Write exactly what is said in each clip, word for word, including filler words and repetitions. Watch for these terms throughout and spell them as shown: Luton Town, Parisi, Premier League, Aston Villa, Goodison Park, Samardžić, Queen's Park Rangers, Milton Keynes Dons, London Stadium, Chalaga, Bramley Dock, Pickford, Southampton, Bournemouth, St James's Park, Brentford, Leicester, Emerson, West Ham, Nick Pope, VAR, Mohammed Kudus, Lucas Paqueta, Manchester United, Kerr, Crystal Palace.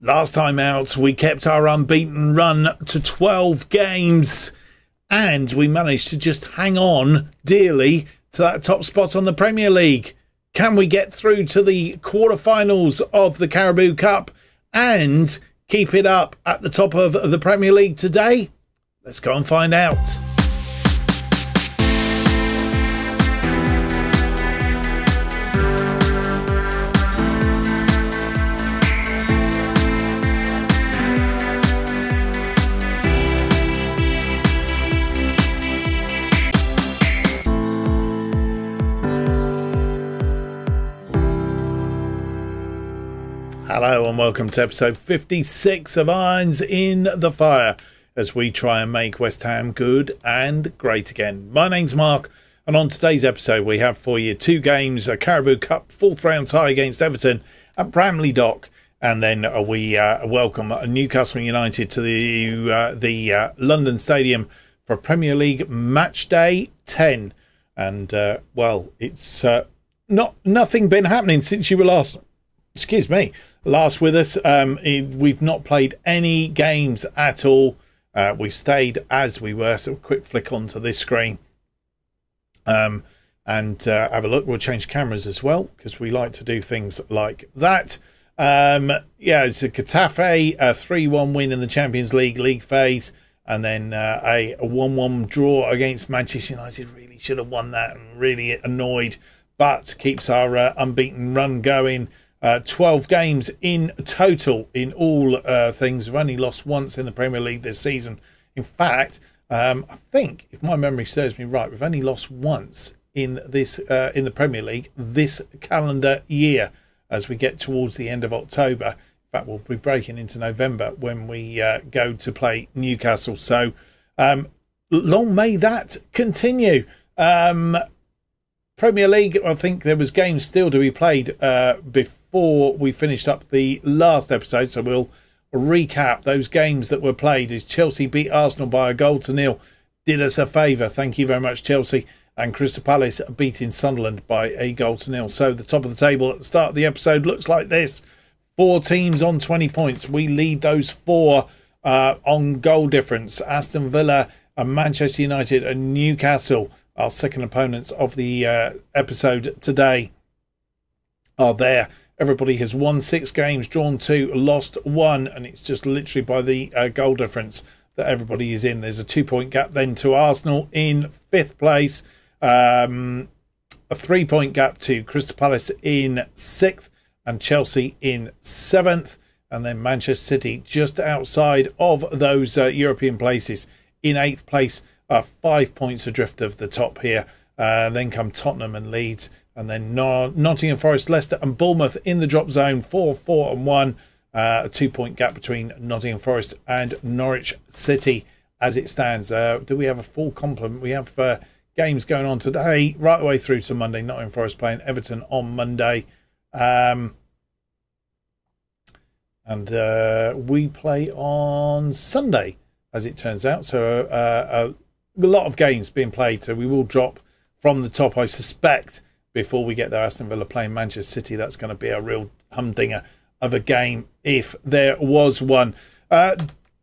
Last time out, we kept our unbeaten run to twelve games and we managed to just hang on dearly to that top spot on the Premier League. Can we get through to the quarterfinals of the Carabao Cup and keep it up at the top of the Premier League today? Let's go and find out. Hello and welcome to episode fifty-six of Irons in the Fire as we try and make West Ham good and great again. My name's Mark and on today's episode we have for you two games, a Carabao Cup fourth round tie against Everton at Bramley Dock, and then we uh, welcome Newcastle United to the, uh, the uh, London Stadium for Premier League match day ten. And uh, well, it's uh, not nothing been happening since you were last... Excuse me. Last with us, um, we've not played any games at all. Uh, we've stayed as we were. So, a quick flick onto this screen, um, and uh, have a look. We'll change cameras as well because we like to do things like that. Um, yeah, it's a Getafe a three one win in the Champions League league phase, and then uh, a one one draw against Manchester United. Really should have won that, and really annoyed, but keeps our uh, unbeaten run going. Uh, twelve games in total in all uh, things. We've only lost once in the Premier League this season. In fact, um, I think, if my memory serves me right, we've only lost once in this uh, in the Premier League this calendar year as we get towards the end of October. In fact, we'll be breaking into November when we uh, go to play Newcastle. So um, long may that continue. Um, Premier League, I think there was games still to be played uh, before. Before we finished up the last episode, so we'll recap those games that were played. Is Chelsea beat Arsenal by a goal to nil, did us a favour, thank you very much Chelsea, and Crystal Palace beating Sunderland by a goal to nil. So the top of the table at the start of the episode looks like this: four teams on twenty points. We lead those four uh, on goal difference. Aston Villa and Manchester United and Newcastle, our second opponents of the uh, episode today, are there. Everybody has won six games, drawn two, lost one, and it's just literally by the uh, goal difference that everybody is in. There's a two-point gap then to Arsenal in fifth place, um, a three-point gap to Crystal Palace in sixth, and Chelsea in seventh, and then Manchester City just outside of those uh, European places in eighth place, uh, five points adrift of the top here. Uh, then come Tottenham and Leeds, and then Nottingham Forest, Leicester and Bournemouth in the drop zone, four, four and one. Uh, a two-point gap between Nottingham Forest and Norwich City as it stands. Uh, do we have a full complement? We have uh, games going on today, right the way through to Monday. Nottingham Forest playing Everton on Monday. Um, and uh, we play on Sunday, as it turns out. So uh, a lot of games being played. So we will drop from the top, I suspect, before we get there. Aston Villa playing Manchester City, that's going to be a real humdinger of a game if there was one. Uh,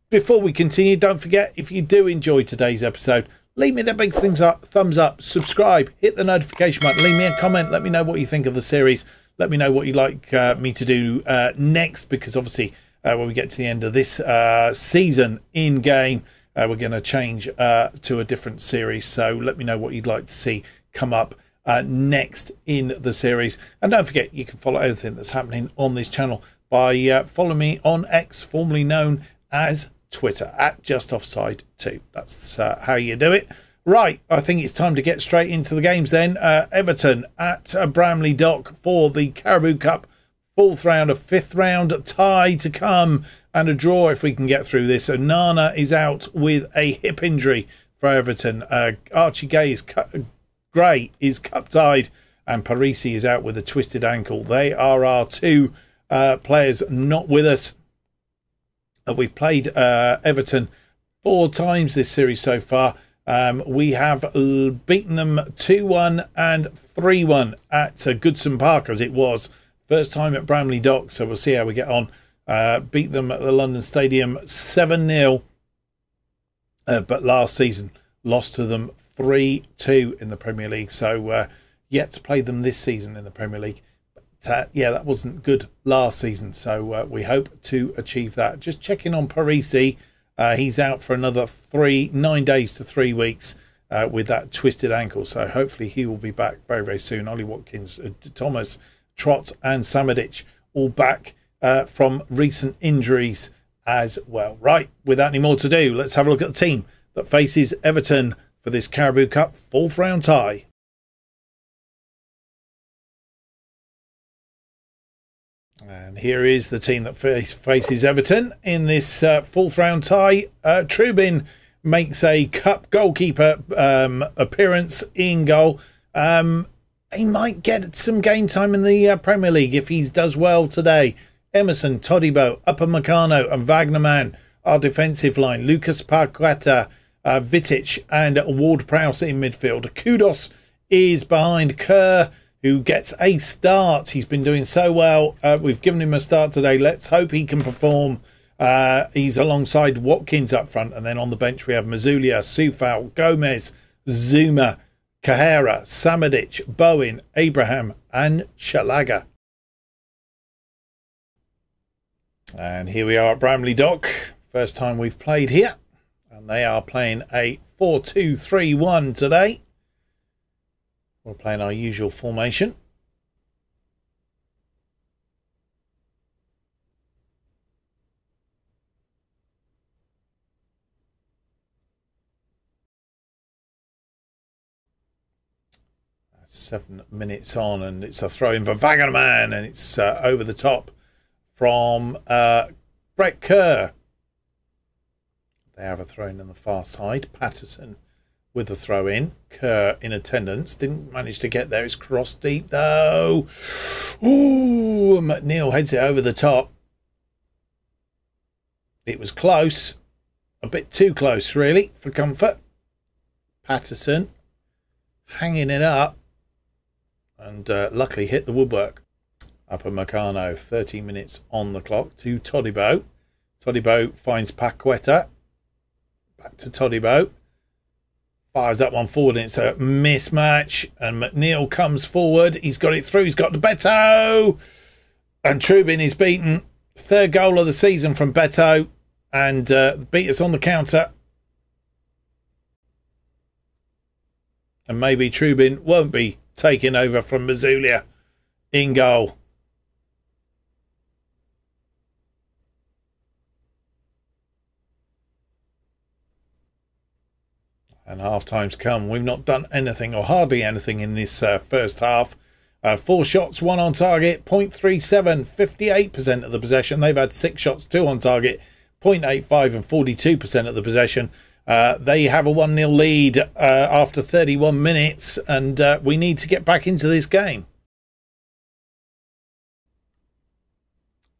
before we continue, don't forget, if you do enjoy today's episode, leave me that big things up, thumbs up, subscribe, hit the notification button, leave me a comment, let me know what you think of the series, let me know what you'd like uh, me to do uh, next, because obviously uh, when we get to the end of this uh, season in game, uh, we're going to change uh, to a different series, so let me know what you'd like to see come up Uh, next in the series. And don't forget, you can follow everything that's happening on this channel by uh, following me on X, formerly known as Twitter, at just offside two. That's uh, how you do it. Right, I think it's time to get straight into the games then. uh, Everton at uh, Bramley Dock for the Carabao Cup fourth round, a fifth round tie to come, and a draw if we can get through this. Onana is out with a hip injury for Everton. uh, Archie Gay is cut Gray is cup-tied and Parisi is out with a twisted ankle. They are our two uh, players not with us. We've played uh, Everton four times this series so far. Um, we have beaten them two one and three one at uh, Goodson Park, as it was. First time at Bramley Dock, so we'll see how we get on. uh, beat them at the London Stadium seven nil, uh, but last season lost to them three two in the Premier League. So uh, yet to play them this season in the Premier League. But, uh, yeah, that wasn't good last season. So uh, we hope to achieve that. Just checking on Parisi. Uh, he's out for another three, nine days to three weeks uh, with that twisted ankle. So hopefully he will be back very, very soon. Ollie Watkins, uh, Thomas, Trott and Samardžić all back uh, from recent injuries as well. Right, without any more to do, let's have a look at the team that faces Everton for this Carabao Cup fourth round tie. And here is the team that faces Everton in this uh, fourth round tie. Uh, Trubin makes a cup goalkeeper um, appearance in goal. Um, he might get some game time in the uh, Premier League if he does well today. Emerson, Todibo, Upamecano and Wagnerman, our defensive line. Lucas Paqueta, uh, Vidic and Ward-Prowse in midfield. Kudus is behind Kerr, who gets a start. He's been doing so well. Uh, we've given him a start today. Let's hope he can perform. Uh, he's alongside Watkins up front. And then on the bench, we have Mazulia, Sufal, Gomez, Zuma, Kahera, Samardžić, Bowen, Abraham and Chalaga. And here we are at Bramley Dock. First time we've played here. And they are playing a four two three one today. We'll play in our usual formation. Seven minutes on, and it's a throw in for Wagnerman, and it's uh, over the top from uh, Brett Kerr. They have a throw in on the far side. Patterson with a throw in. Kerr in attendance. Didn't manage to get there. It's crossed deep though. Ooh, McNeil heads it over the top. It was close. A bit too close really for comfort. Patterson hanging it up and uh, luckily hit the woodwork. Upamecano, thirty minutes on the clock to Todibo. Todibo finds Paqueta. Back to Todibo. Fires that one forward, and it's a mismatch. And McNeil comes forward. He's got it through. He's got to Beto. And Trubin is beaten. Third goal of the season from Beto. And uh, beat us on the counter. And maybe Trubin won't be taken over from Mazulia in goal. And half time's come. We've not done anything or hardly anything in this uh, first half. Uh, four shots, one on target, zero point three seven, fifty-eight percent of the possession. They've had six shots, two on target, zero point eight five and forty-two percent of the possession. Uh, they have a one nil lead uh, after thirty-one minutes, and uh, we need to get back into this game.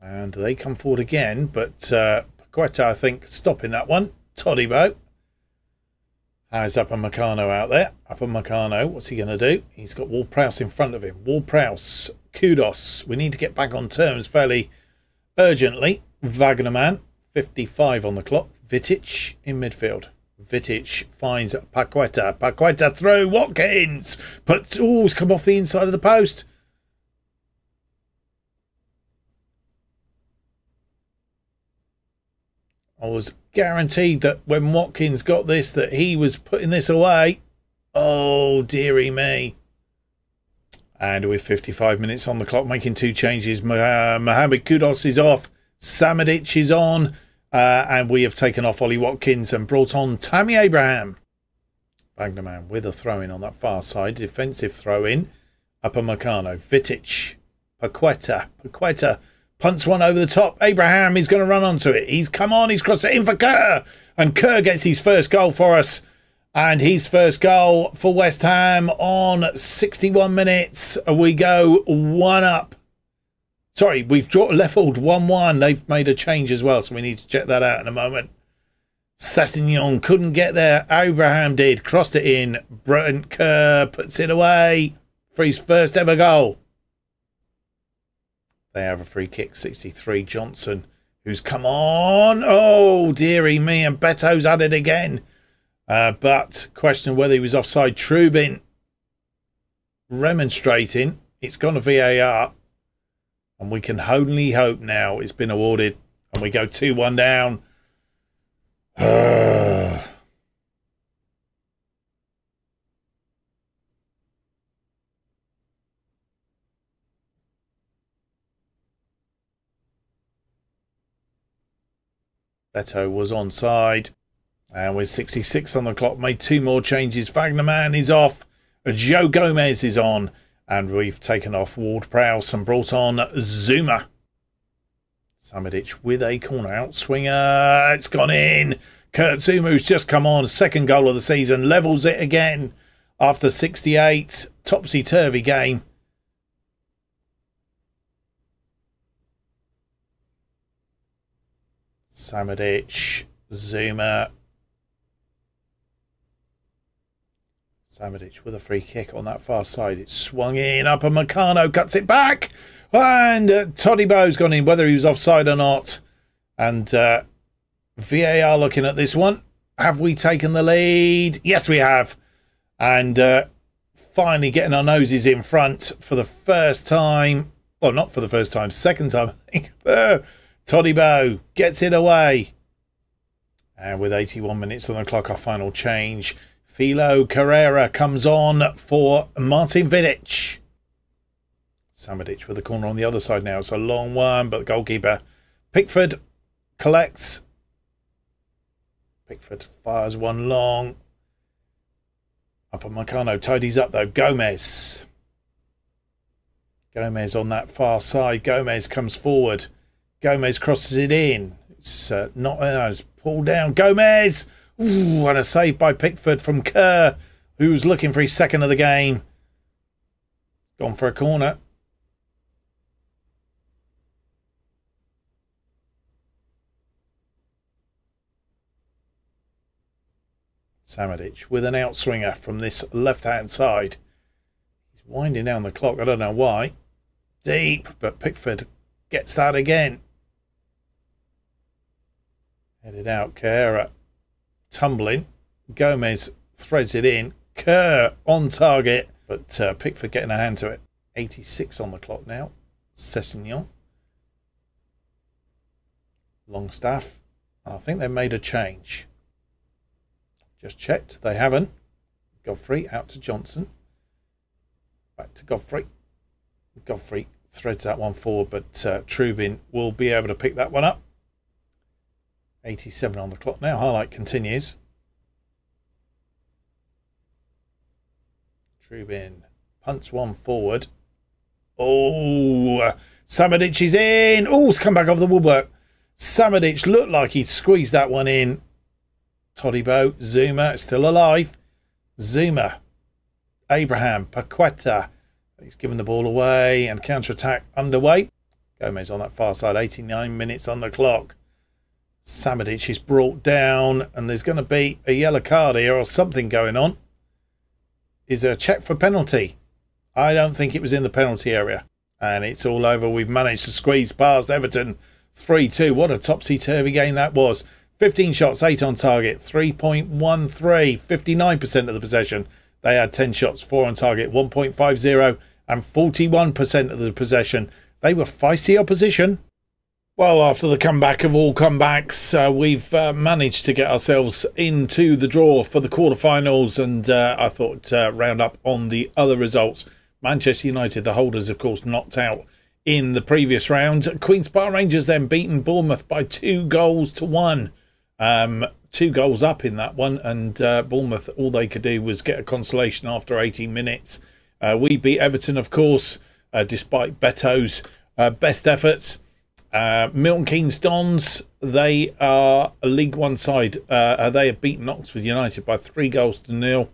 And they come forward again, but uh, Paqueta, I think, stopping that one. Todibo has Upamecano out there. Upamecano, what's he going to do? He's got Ward-Prowse in front of him. Ward-Prowse, Kudus. We need to get back on terms fairly urgently. Wagnerman, fifty-five on the clock. Vidic in midfield. Vidic finds Paqueta. Paqueta through. Watkins. But, oh, it's come off the inside of the post. I was guaranteed that when Watkins got this, that he was putting this away. Oh, dearie me. And with fifty-five minutes on the clock, making two changes. Uh, Mohammed Kudus is off. Samardžić is on. Uh, and we have taken off Ollie Watkins and brought on Tammy Abraham. Wagnerman with a throw-in on that far side. Defensive throw-in. Upamecano, Vidic, Paqueta. Paqueta punts one over the top. Abraham is going to run onto it. He's come on. He's crossed it in for Kerr. And Kerr gets his first goal for us. And his first goal for West Ham on sixty-one minutes. We go one up. Sorry, we've levelled one one. They've made a change as well, so we need to check that out in a moment. Sassignon couldn't get there. Abraham did. Crossed it in. Brent Kerr puts it away for his first ever goal. They have a free kick, sixty-three. Johnson who's come on. Oh, dearie me, and Beto's at it again. Uh, but question whether he was offside. Trubin remonstrating. It's gone to V A R. And we can only hope now it's been awarded. And we go two one down. Uh. Beto was onside. And with sixty-six on the clock, made two more changes. Wagnerman is off. Joe Gomez is on. And we've taken off Ward-Prowse and brought on Zuma. Samardžić with a corner out swinger. It's gone in. Kurt Zuma, who's just come on. Second goal of the season. Levels it again after sixty-eight. Topsy-turvy game. Samardžić. Zuma. Samardžić with a free kick on that far side. It's swung in. Upamecano cuts it back. And uh, Todibo's gone in, whether he was offside or not. And uh, V A R looking at this one. Have we taken the lead? Yes, we have. And uh, finally getting our noses in front for the first time. Well, not for the first time. Second time, I think. uh, Todibo gets it away. And with eighty-one minutes on the clock, our final change. Philo Carrera comes on for Martin Vidic. Samardžić with a corner on the other side now. It's a long one, but the goalkeeper Pickford collects. Pickford fires one long. Upamecano tidies up though. Gomez. Gomez on that far side. Gomez comes forward. Gomez crosses it in. It's uh, not. Uh, it's pulled down. Gomez. Ooh, and a save by Pickford from Kerr, who's looking for his second of the game. Gone for a corner. Samardžić with an outswinger from this left-hand side. He's winding down the clock. I don't know why. Deep, but Pickford gets that again. Headed out. Kerr tumbling. Gomez threads it in. Kerr on target, but uh, Pickford getting a hand to it. eighty-six on the clock now. Sessignon. Longstaff. I think they made a change. Just checked. They haven't. Godfrey out to Johnson. Back to Godfrey. Godfrey threads that one forward, but uh, Trubin will be able to pick that one up. eighty-seven on the clock now. Highlight continues. Trubin punts one forward. Oh, Samardžić is in. Oh, it's come back off the woodwork. Samardžić looked like he'd squeezed that one in. Todibo, Zuma, still alive. Zuma, Abraham, Paqueta. He's given the ball away and counter-attack underway. Gomez on that far side. eighty-nine minutes on the clock. Samardžić is brought down and there's going to be a yellow card here or something going on. Is there a check for penalty? I don't think it was in the penalty area. And it's all over. We've managed to squeeze past Everton three two. What a topsy-turvy game that was. fifteen shots, eight on target, three point one three, fifty-nine percent of the possession. They had ten shots, four on target, one point five zero, and forty-one percent of the possession. They were feisty opposition. Well, after the comeback of all comebacks, uh, we've uh, managed to get ourselves into the draw for the quarterfinals, and uh, I thought uh, round up on the other results. Manchester United, the holders, of course, knocked out in the previous round. Queen's Park Rangers then beaten Bournemouth by two goals to one. Um, two goals up in that one, and uh, Bournemouth, all they could do was get a consolation after eighteen minutes. Uh, we beat Everton, of course, uh, despite Beto's uh, best efforts. Uh, Milton Keynes Dons, they are a League One side. Uh, they have beaten Oxford United by three goals to nil.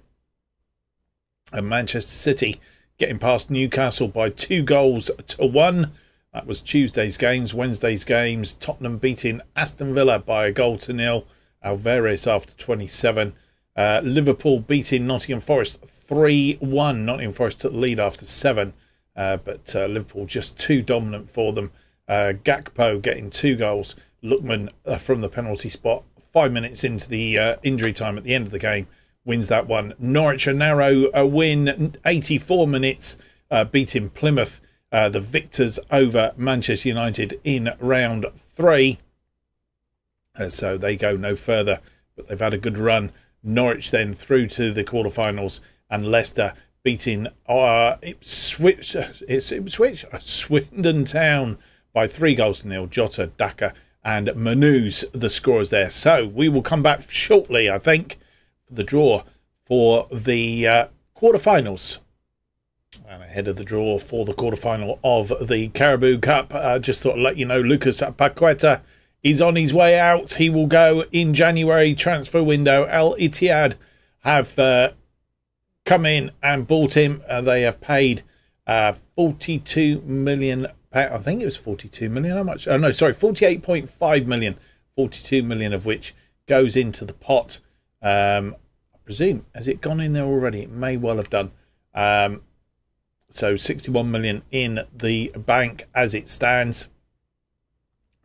And Manchester City getting past Newcastle by two goals to one. That was Tuesday's games. Wednesday's games, Tottenham beating Aston Villa by a goal to nil. Alvarez after twenty-seven. Uh, Liverpool beating Nottingham Forest three one. Nottingham Forest took the lead after seven. Uh, but uh, Liverpool just too dominant for them. Uh, Gakpo getting two goals. Lookman uh, from the penalty spot. Five minutes into the uh, injury time at the end of the game, wins that one. Norwich, a narrow a win, eighty-four minutes, uh, beating Plymouth, uh, the victors over Manchester United in round three. Uh, so they go no further, but they've had a good run. Norwich then through to the quarterfinals, and Leicester beating uh, Ipswich, it's Ipswich, Swindon Town by three goals to nil. Jota, Daka, and Manu's the scorers there. So we will come back shortly, I think, for the draw for the uh, quarterfinals. And ahead of the draw for the quarterfinal of the Carabao Cup, I uh, just thought I'd let you know Lucas Paqueta is on his way out. He will go in January transfer window. Al Ittihad have uh, come in and bought him. Uh, they have paid uh, forty-two million pounds. I think it was forty-two million. How much? Oh no, sorry, forty-eight point five million. forty-two million of which goes into the pot. Um, I presume, has it gone in there already? It may well have done. Um, so sixty-one million in the bank as it stands.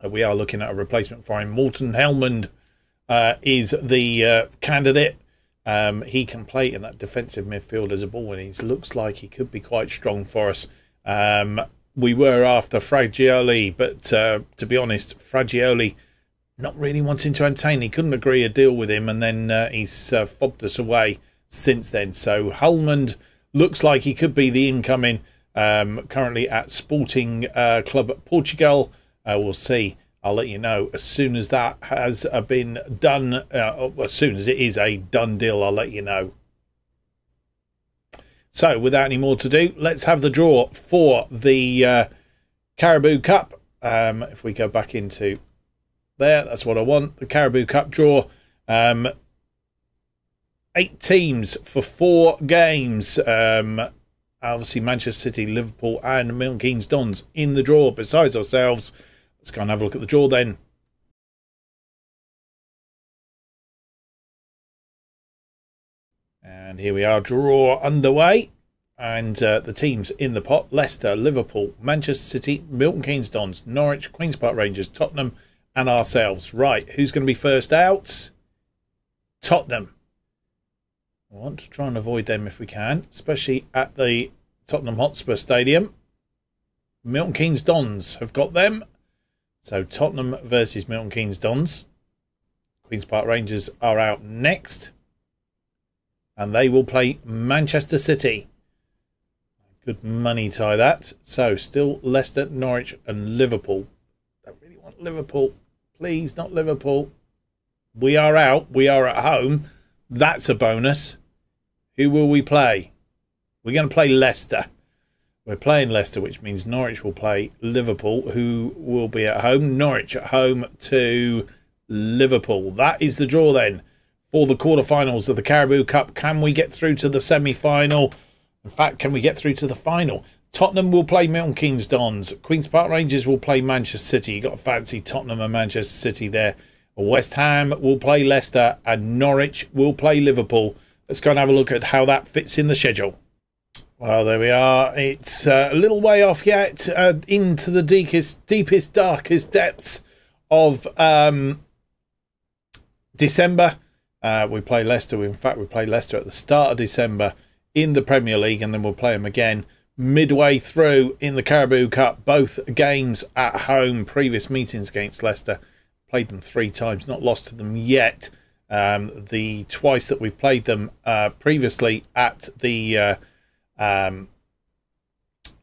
Uh, we are looking at a replacement for him. Morten Helmond uh, is the uh, candidate. Um, he can play in that defensive midfield as a ball winner. He looks like he could be quite strong for us. Um, We were after Fragioli, but uh, to be honest, Fragioli not really wanting to entertain. He couldn't agree a deal with him, and then uh, he's uh, fobbed us away since then. So Holmund looks like he could be the incoming, um, currently at Sporting uh, Club at Portugal. Uh, we'll see. I'll let you know as soon as that has uh, been done. Uh, as soon as it is a done deal, I'll let you know. So, without any more to do, let's have the draw for the uh, Carabao Cup. Um, if we go back into there, that's what I want. The Carabao Cup draw. Um, eight teams for four games. Um, obviously, Manchester City, Liverpool and Milton Keynes Dons in the draw besides ourselves. Let's go and have a look at the draw then. And here we are, draw underway. And uh, the teams in the pot, Leicester, Liverpool, Manchester City, Milton Keynes Dons, Norwich, Queen's Park Rangers, Tottenham and ourselves. Right, who's going to be first out? Tottenham. I want to try and avoid them if we can, especially at the Tottenham Hotspur Stadium. Milton Keynes Dons have got them. So Tottenham versus Milton Keynes Dons. Queen's Park Rangers are out next. And they will play Manchester City. Good money tie that. So still Leicester, Norwich and Liverpool. Don't really want Liverpool. Please, not Liverpool. We are out. We are at home. That's a bonus. Who will we play? We're going to play Leicester. We're playing Leicester, which means Norwich will play Liverpool, who will be at home. Norwich at home to Liverpool. That is the draw then. For the quarterfinals of the Carabao Cup, can we get through to the semi-final? In fact, can we get through to the final? Tottenham will play Milton Keynes Dons. Queen's Park Rangers will play Manchester City. You've got to fancy Tottenham and Manchester City there. West Ham will play Leicester and Norwich will play Liverpool. Let's go and have a look at how that fits in the schedule. Well, there we are. It's uh, a little way off yet, uh, into the deepest, deepest, darkest depths of um, December. Uh, we play Leicester. In fact, we play Leicester at the start of December in the Premier League, and then we'll play them again midway through in the Carabao Cup. Both games at home. Previous meetings against Leicester, played them three times, not lost to them yet. Um, the twice that we played them uh, previously at the uh, um,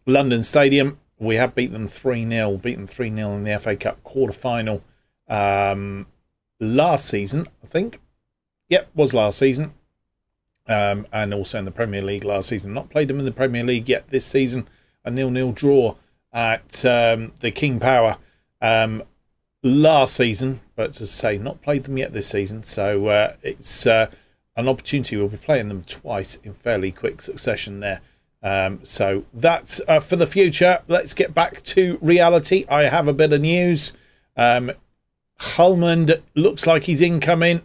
London Stadium, we have beat them three nil. Beaten three nil in the F A Cup quarter-final um, last season, I think. Yep, was last season, um, and also in the Premier League last season. Not played them in the Premier League yet this season. A nil nil draw at um, the King Power um, last season, but as I say, not played them yet this season. So uh, it's uh, an opportunity. We'll be playing them twice in fairly quick succession there. Um, so that's uh, for the future. Let's get back to reality. I have a bit of news. Um, Holmund looks like he's incoming.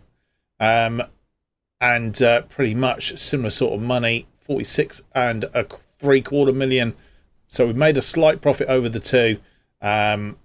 Um, and uh, pretty much similar sort of money, forty-six and a three quarter million. So we've made a slight profit over the two, um,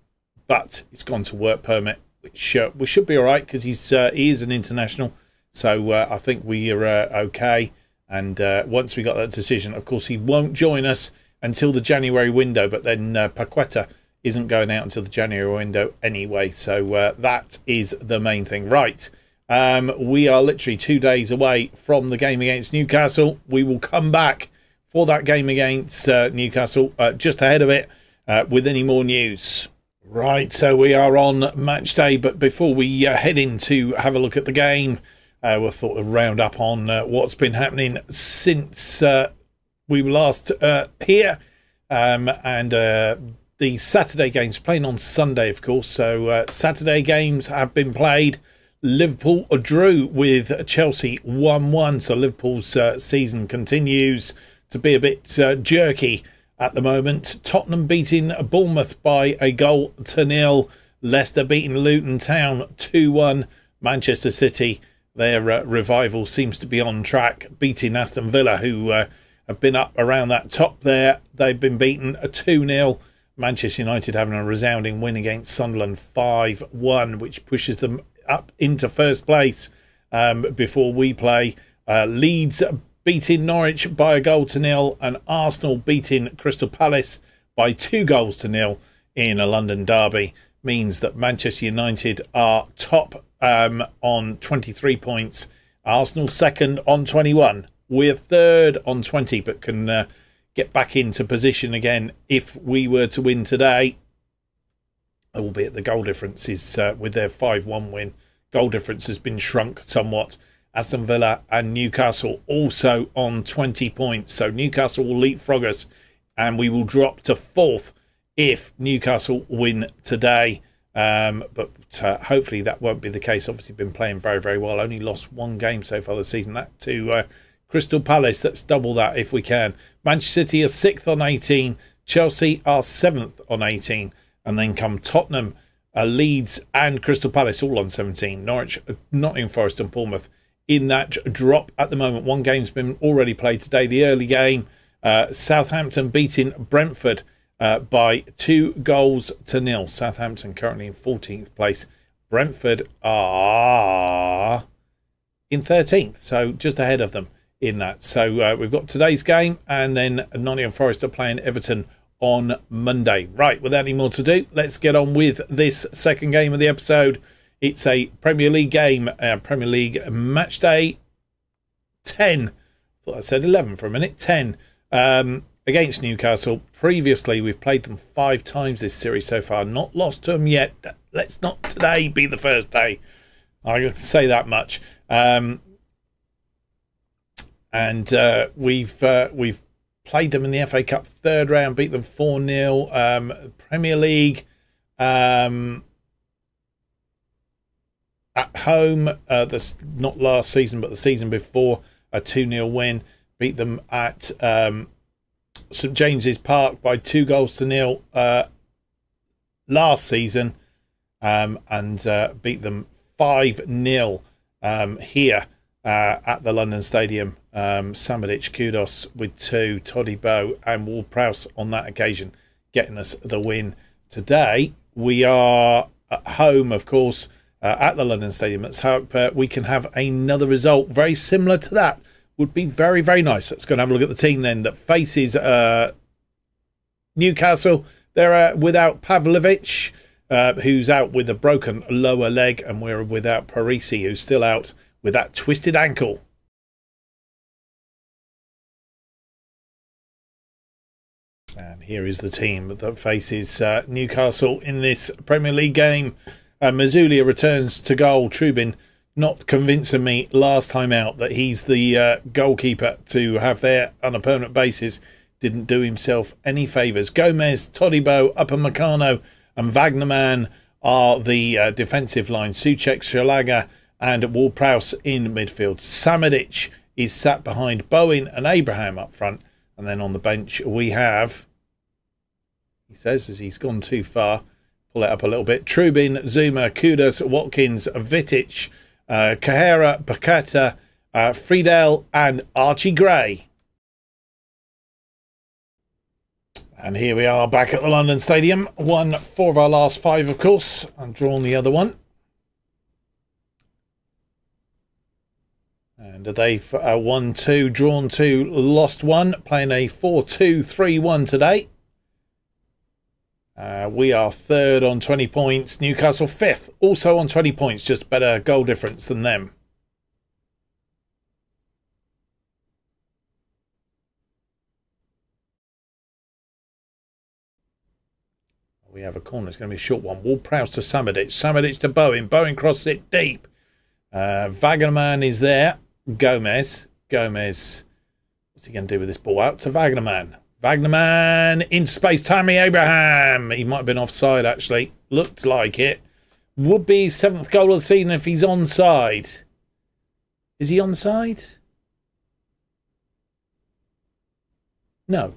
but it's gone to work permit. which uh, we should be all right because he's uh, he is an international. So uh, I think we are uh, okay. And uh, once we got that decision, of course, he won't join us until the January window. But then uh, Paqueta isn't going out until the January window anyway. So uh, that is the main thing. Right. Um, we are literally two days away from the game against Newcastle. We will come back for that game against uh, Newcastle uh, just ahead of it uh, with any more news. Right. So we are on match day. But before we uh, head in to have a look at the game, Uh, we'll sort of round up on uh, what's been happening since uh, we were last uh, here. Um, and uh, the Saturday games playing on Sunday, of course. So uh, Saturday games have been played. Liverpool drew with Chelsea one one. So Liverpool's uh, season continues to be a bit uh, jerky at the moment. Tottenham beating Bournemouth by a goal to nil. Leicester beating Luton Town two one. Manchester City, their uh, revival seems to be on track, beating Aston Villa, who uh, have been up around that top there. They've been beaten a two nil. Manchester United having a resounding win against Sunderland five one, which pushes them up into first place um, before we play. Uh, Leeds beating Norwich by a goal to nil, and Arsenal beating Crystal Palace by two goals to nil in a London derby means that Manchester United are top Um, on twenty-three points. Arsenal second on twenty-one. We're third on twenty, but can uh, get back into position again if we were to win today. Albeit the goal difference is, uh, with their five one win, goal difference has been shrunk somewhat. Aston Villa and Newcastle also on twenty points. So Newcastle will leapfrog us and we will drop to fourth if Newcastle win today. Um, but uh, hopefully that won't be the case. Obviously been playing very, very well. Only lost one game so far this season. That to uh, Crystal Palace. Let's double that if we can. Manchester City are sixth on eighteen. Chelsea are seventh on eighteen. And then come Tottenham, uh, Leeds and Crystal Palace all on seventeen. Norwich, Nottingham Forest and Bournemouth in that drop at the moment. One game's been already played today. The early game, uh, Southampton beating Brentford Uh, by two goals to nil. Southampton currently in fourteenth place. Brentford are in thirteenth, so just ahead of them in that. So uh, we've got today's game, and then Nottingham Forest are playing Everton on Monday. Right, without any more to do, let's get on with this second game of the episode. It's a Premier League game, uh, Premier League match day ten. I thought I said eleven for a minute. ten. Um... Against Newcastle. Previously we've played them five times this series so far, not lost to them yet. Let's not today be the first day, I can say that much. Um and uh we've uh, we've played them in the F A Cup third round, beat them four nil. um Premier League, um at home, uh this not last season but the season before, a two nil win, beat them at um St James's Park by two goals to nil uh, last season, um, and uh, beat them five nil um, here uh, at the London Stadium. Um, Samardžić, Kudus with two, Todibo and Ward-Prowse on that occasion getting us the win. Today we are at home, of course, uh, at the London Stadium. Let's hope uh, we can have another result very similar to that. Would be very, very nice. Let's go and have a look at the team then that faces uh, Newcastle. They're uh, without Pavlovic, uh, who's out with a broken lower leg, and we're without Parisi, who's still out with that twisted ankle. And here is the team that faces uh, Newcastle in this Premier League game. Uh, Mazzoulia returns to goal. Trubin not convincing me last time out that he's the uh, goalkeeper to have there on a permanent basis. Didn't do himself any favours. Gomez, Todibo, Upamecano and Wagnerman are the uh, defensive line. Suchek, Shalaga and Ward-Prowse in midfield. Samardžić is sat behind Bowen and Abraham up front. And then on the bench we have, he says as he's gone too far, pull it up a little bit, Trubin, Zuma, Kudus, Watkins, Vidic, Uh, Kahera, Paqueta, uh, Friedel and Archie Gray. And here we are back at the London Stadium. Won four of our last five, of course, and drawn the other one. England. They've uh, won two, drawn two, lost one, playing a four two three one today. Uh, we are third on twenty points. Newcastle fifth, also on twenty points, just better goal difference than them. We have a corner. It's going to be a short one. Ward-Prowse to Samardžić. Samardžić to Bowen. Bowen crosses it deep. Uh, Wagnerman is there. Gomez. Gomez. What's he going to do with this ball? Out to Wagnerman. Wagnerman into space. Tammy Abraham. He might have been offside, actually. Looked like it. Would be his seventh goal of the season if he's onside. Is he onside? No.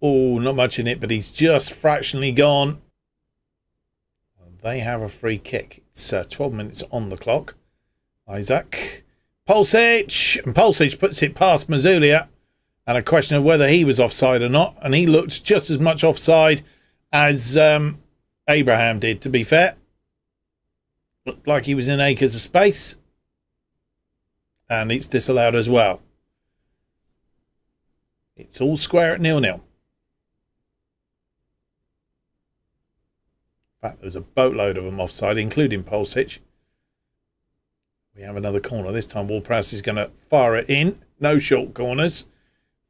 Oh, not much in it, but he's just fractionally gone. They have a free kick. It's uh, twelve minutes on the clock. Isaac. Pulisic. And Pulisic puts it past Mazzoulia. And a question of whether he was offside or not. And he looked just as much offside as um, Abraham did, to be fair. Looked like he was in acres of space. And it's disallowed as well. It's all square at nil nil. In fact, there was a boatload of them offside, including Pulisic. We have another corner. This time, Ward-Prowse is going to fire it in. No short corners.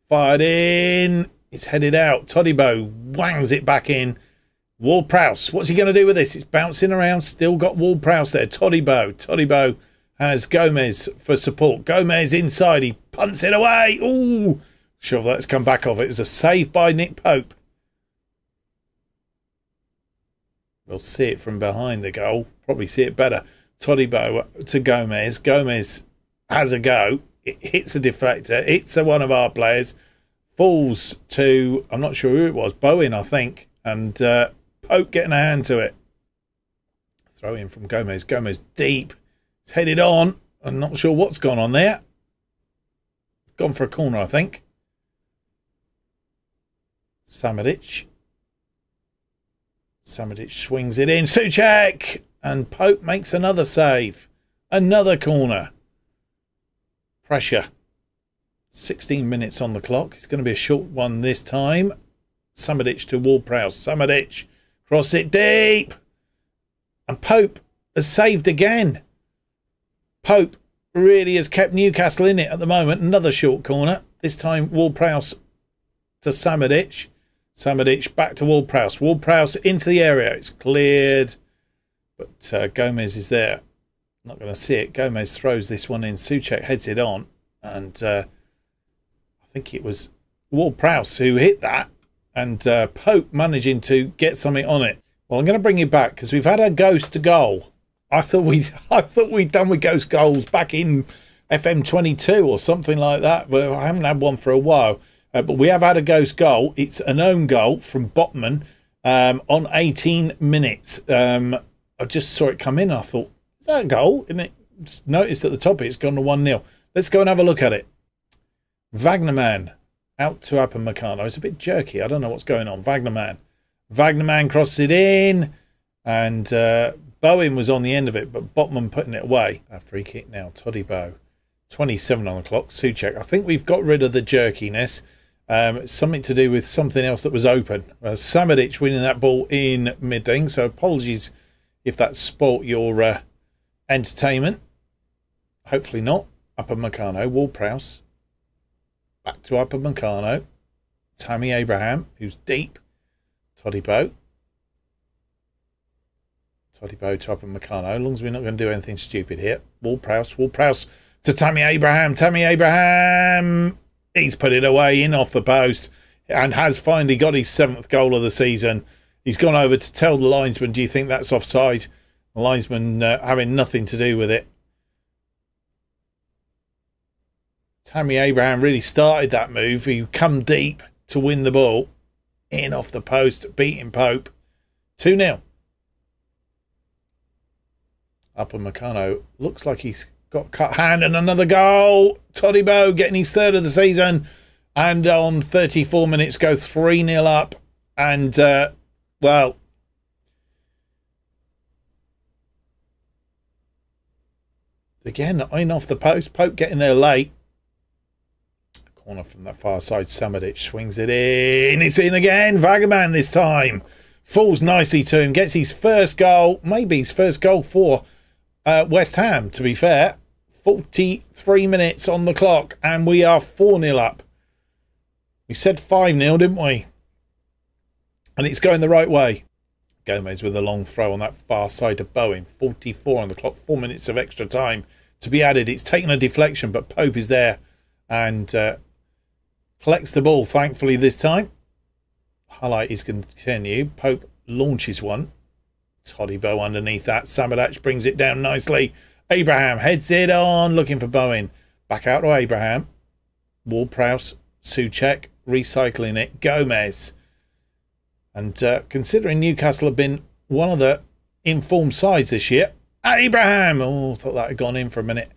Fired in. It's headed out. Todibo wangs it back in. Ward-Prowse. What's he going to do with this? It's bouncing around. Still got Ward-Prowse there. Todibo. Todibo has Gomez for support. Gomez inside. He punts it away. Ooh. Sure, that's come back off. It was a save by Nick Pope. We'll see it from behind the goal. Probably see it better. Todibo to Gomez. Gomez has a go. It hits a deflector. It's a one of our players. Falls to, I'm not sure who it was, Bowen, I think. And uh, Pope getting a hand to it. Throw in from Gomez. Gomez deep. It's headed on. I'm not sure what's gone on there. It's gone for a corner, I think. Samardžić. Samardžić swings it in. Suchek! And Pope makes another save. Another corner. Pressure. sixteen minutes on the clock. It's going to be a short one this time. Samardžić to Ward-Prowse. Samardžić. Cross it deep. And Pope has saved again. Pope really has kept Newcastle in it at the moment. Another short corner. This time Ward-Prowse to Samardžić. Samardžić back to Ward-Prowse. Ward-Prowse into the area. It's cleared. But uh, Gomez is there. Not going to see it. Gomez throws this one in. Suchek heads it on. And uh, I think it was Ward-Prowse who hit that. And uh, Pope managing to get something on it. Well, I'm going to bring you back because we've had a ghost to goal. I thought, we, I thought we'd done with ghost goals back in F M twenty-two or something like that. But I haven't had one for a while. Uh, but we have had a ghost goal. It's an own goal from Botman um, on eighteen minutes. Um, I just saw it come in. I thought, is that a goal? And it just noticed at the top it's gone to one nil. Let's go and have a look at it. Wagnerman out to Upamecano. It's a bit jerky. I don't know what's going on. Wagnerman. Wagnerman crosses it in. And uh, Bowen was on the end of it, but Botman putting it away. A free kick now. Todibo. twenty-seven on the clock. Suchek. I think we've got rid of the jerkiness. Um, it's something to do with something else that was open. Uh, Samardžić winning that ball in mid-thing. So apologies if that spoilt your uh, entertainment. Hopefully not. Upamecano, Ward-Prowse. Back to Upamecano. Tammy Abraham, who's deep. Todibo. Todibo to Upamecano. As long as we're not going to do anything stupid here. Ward-Prowse, Ward-Prowse to Tammy Abraham. Tammy Abraham... He's put it away in off the post and has finally got his seventh goal of the season. He's gone over to tell the linesman, do you think that's offside? The linesman uh, having nothing to do with it. Tammy Abraham really started that move. He come deep to win the ball. In off the post, beating Pope. two nil. Upamecano looks like he's got cut hand and another goal. Todibo getting his third of the season. And on thirty-four minutes go three nil up. And uh, Well, again, in off the post. Pope getting there late. Corner from that far side. Samardžić swings it in. It's in again. Wagnerman this time. Falls nicely to him. Gets his first goal. Maybe his first goal for uh, West Ham, to be fair. forty-three minutes on the clock. And we are four nil up. We said five nil, didn't we? And it's going the right way. Gomez with a long throw on that far side to Bowen. forty-four on the clock. Four minutes of extra time to be added. It's taken a deflection, but Pope is there and uh, collects the ball, thankfully, this time. Highlight is going to continue. Pope launches one. Todibo underneath that. Samardžić brings it down nicely. Abraham heads it on, looking for Bowen. Back out to Abraham. Ward-Prowse, Suchek, recycling it. Gomez. And uh, considering Newcastle have been one of the informed sides this year. Abraham! Oh, thought that had gone in for a minute.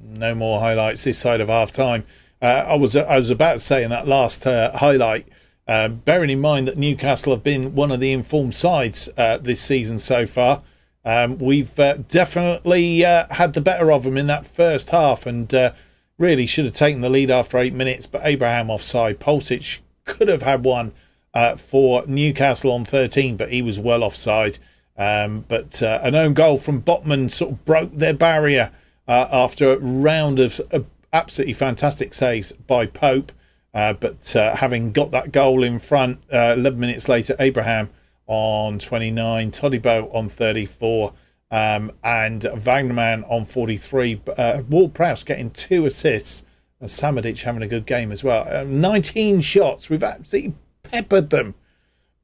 No more highlights this side of half-time. Uh, I was I was about to say in that last uh, highlight... Uh, bearing in mind that Newcastle have been one of the informed sides uh, this season so far, um, we've uh, definitely uh, had the better of them in that first half and uh, really should have taken the lead after eight minutes. But Abraham offside. Pulisic could have had one uh, for Newcastle on thirteen, but he was well offside. Um, but uh, an own goal from Botman sort of broke their barrier uh, after a round of uh, absolutely fantastic saves by Pope. Uh, but uh, having got that goal in front, uh, eleven minutes later, Abraham on twenty-nine, Todibo on thirty-four, um, and Wagnerman on forty-three. Uh, Ward-Prowse getting two assists, and Samardžić having a good game as well. Uh, nineteen shots. We've absolutely peppered them.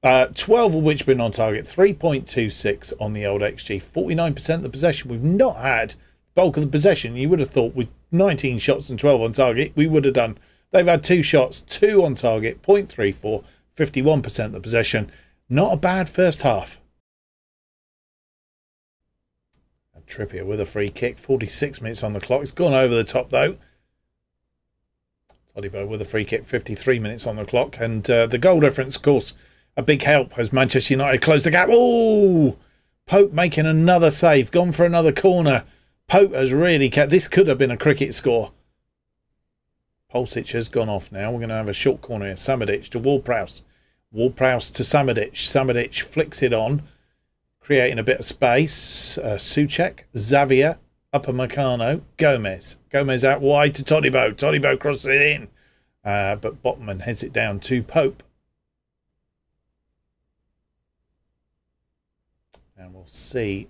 Uh, twelve of which have been on target, three point two six on the old X G, forty-nine percent of the possession. We've not had the bulk of the possession. You would have thought with nineteen shots and twelve on target, we would have done... They've had two shots, two on target, zero point three four, fifty-one percent of the possession. Not a bad first half. And Trippier with a free kick, forty-six minutes on the clock. It's gone over the top, though. Todibo with a free kick, fifty-three minutes on the clock. And uh, the goal difference, of course, a big help as Manchester United close the gap. Oh! Pope making another save, gone for another corner. Pope has really kept... This could have been a cricket score. Pulisic has gone off now. We're going to have a short corner here. Samardžić to Ward-Prowse. Ward-Prowse to Samardžić. Samardžić flicks it on, creating a bit of space. Uh, Suchek, Xavier, Upamecano, Gomez. Gomez out wide to Todibo. Todibo crosses it in. Uh, but Botman heads it down to Pope. And we'll see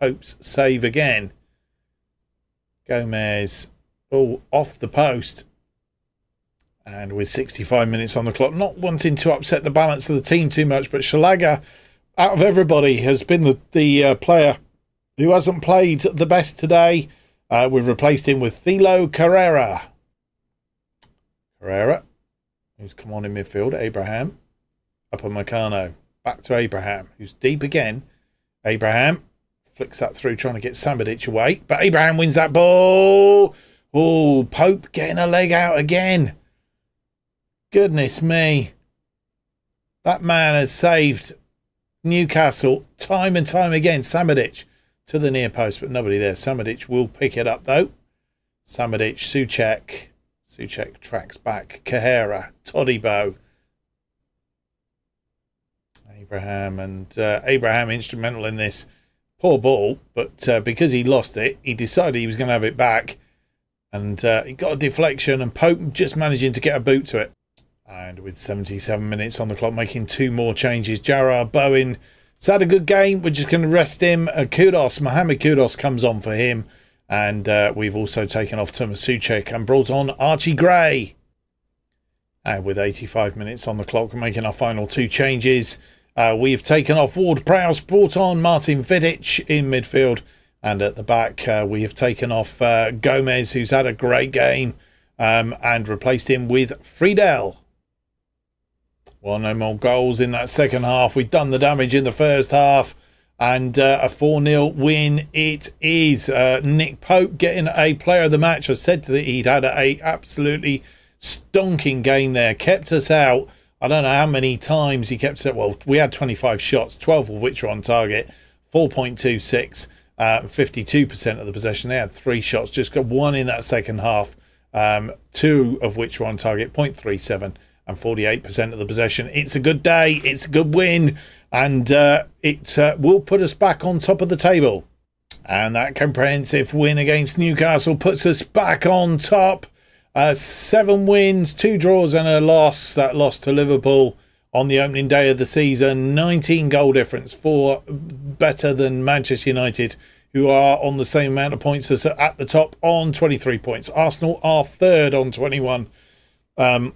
Pope's save again. Gomez, oh, off the post. And with sixty-five minutes on the clock, not wanting to upset the balance of the team too much, but Shalaga, out of everybody, has been the, the uh, player who hasn't played the best today. Uh, we've replaced him with Thilo Carrera. Carrera, who's come on in midfield. Abraham, Upamecano, back to Abraham, who's deep again. Abraham flicks that through, trying to get Samardžić away. But Abraham wins that ball. Oh, Pope getting a leg out again. Goodness me. That man has saved Newcastle time and time again. Samardžić to the near post, but nobody there. Samardžić will pick it up, though. Samardžić, Suchek. Suchek tracks back. Carrera, Todibo. Abraham, and uh, Abraham instrumental in this. Poor ball, but uh, because he lost it, he decided he was going to have it back. And uh, he got a deflection, and Pope just managing to get a boot to it. And with seventy-seven minutes on the clock, making two more changes. Gerard Bowen has had a good game. We're just going to rest him. Uh, Kudus, Mohammed Kudus comes on for him. And uh, we've also taken off Tomas Suchek and brought on Archie Gray. And with eighty-five minutes on the clock, we're making our final two changes. Uh, we've taken off Ward-Prowse, brought on Martin Vidic in midfield. And at the back, uh, we have taken off uh, Gomez, who's had a great game, um, and replaced him with Friedel. Well, no more goals in that second half. We've done the damage in the first half. And uh, a four nil win it is. Uh, Nick Pope getting a player of the match. I said that he'd had a absolutely stonking game there. Kept us out I don't know how many times he kept it. Well, we had twenty-five shots, twelve of which were on target, four point two six, uh, fifty-two percent of the possession. They had three shots, just got one in that second half, um, two of which were on target, zero point three seven and forty-eight percent of the possession. It's a good day. It's a good win. And uh, it uh, will put us back on top of the table. And that comprehensive win against Newcastle puts us back on top. Uh, seven wins, two draws and a loss. That loss to Liverpool on the opening day of the season. nineteen goal difference, four better than Manchester United, who are on the same amount of points as at the top on twenty-three points. Arsenal are third on twenty-one. Um,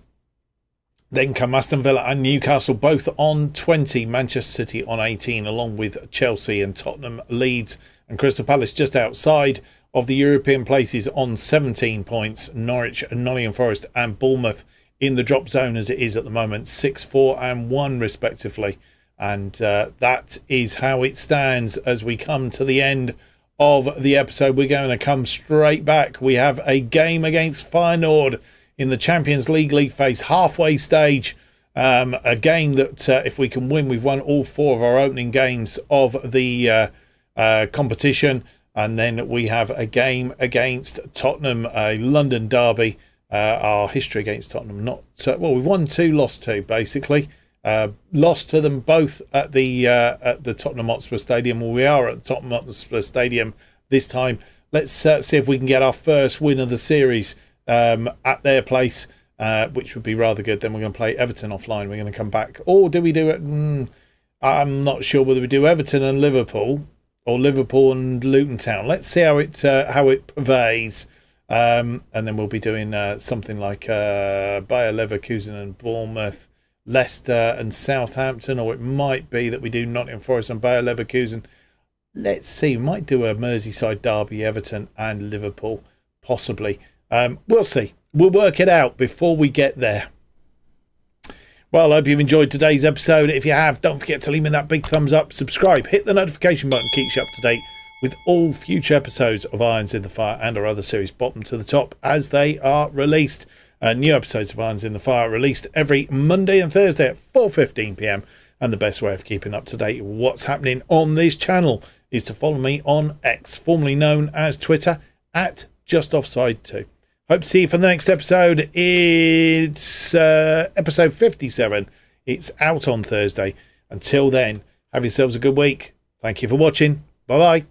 then come Aston Villa and Newcastle, both on twenty. Manchester City on eighteen, along with Chelsea and Tottenham, Leeds and Crystal Palace just outside of the European places on seventeen points. Norwich, Nottingham Forest and Bournemouth in the drop zone as it is at the moment, six, four and one respectively. And uh, that is how it stands as we come to the end of the episode. We're going to come straight back. We have a game against Feyenoord in the Champions League league phase halfway stage. Um, a game that uh, if we can win, we've won all four of our opening games of the uh, uh, competition. And then we have a game against Tottenham, a London derby. Uh, our history against Tottenham, not uh, well. We won two, lost two, basically. Uh, lost to them both at the uh, at the Tottenham Hotspur Stadium. Well, we are at the Tottenham Hotspur Stadium this time. Let's uh, see if we can get our first win of the series um, at their place, uh, which would be rather good. Then we're going to play Everton offline. We're going to come back, or do we do it? Mm, I'm not sure whether we do Everton and Liverpool. Or Liverpool and Luton Town. Let's see how it uh, how it purveys, um, and then we'll be doing uh, something like uh, Bayer Leverkusen and Bournemouth, Leicester and Southampton, or it might be that we do Nottingham Forest and Bayer Leverkusen. Let's see. We might do a Merseyside derby, Everton and Liverpool, possibly. Um, we'll see. We'll work it out before we get there. Well, I hope you've enjoyed today's episode. If you have, don't forget to leave me that big thumbs up, subscribe, hit the notification button, keeps you up to date with all future episodes of Irons in the Fire and our other series, bottom to the top, as they are released. Uh, new episodes of Irons in the Fire are released every Monday and Thursday at four fifteen p m. And the best way of keeping up to date with what's happening on this channel is to follow me on X, formerly known as Twitter, at Just Offside two. Hope to see you for the next episode. It's uh, episode fifty-seven. It's out on Thursday. Until then, have yourselves a good week. Thank you for watching. Bye-bye.